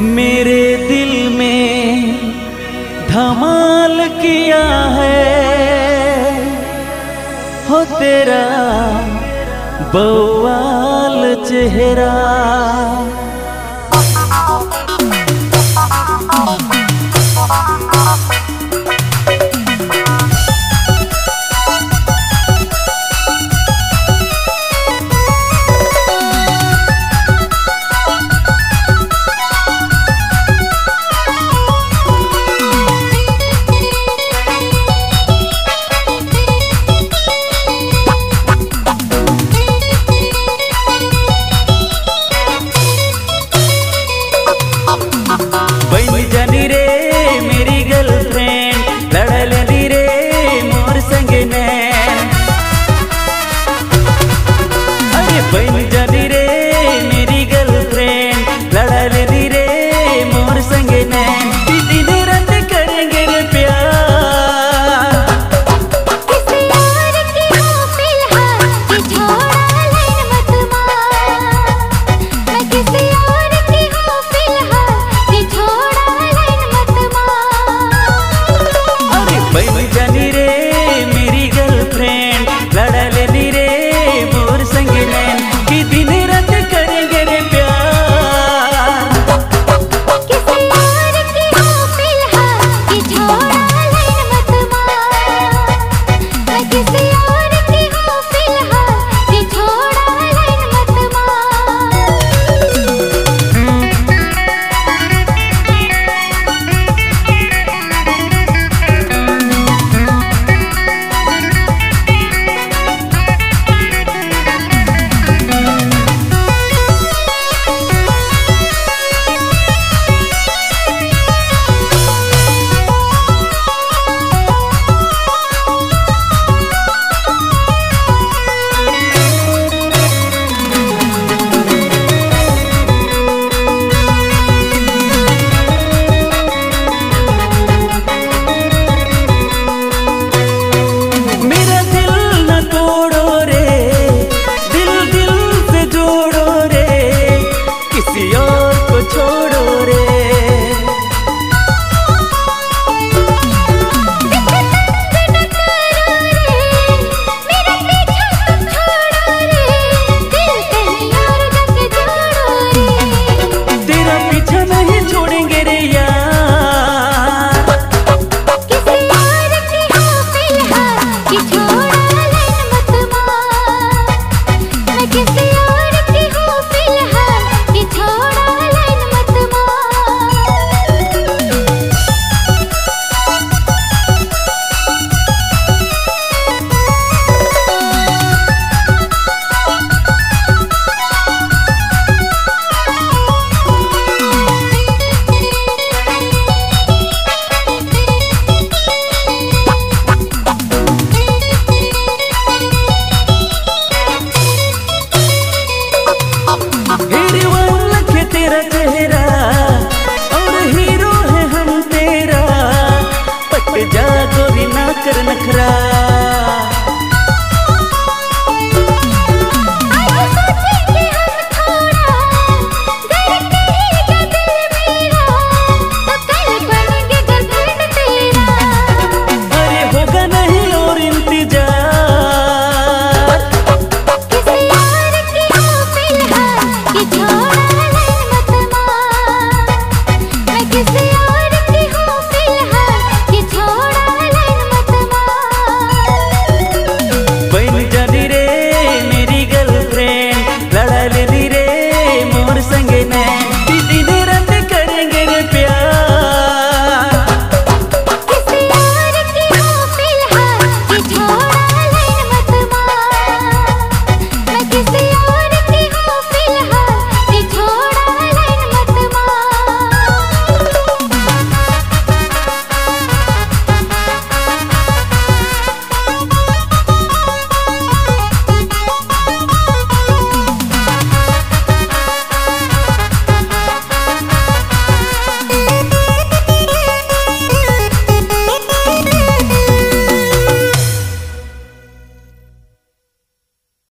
मेरे दिल में धमाल किया है हो तेरा बवाल चेहरा।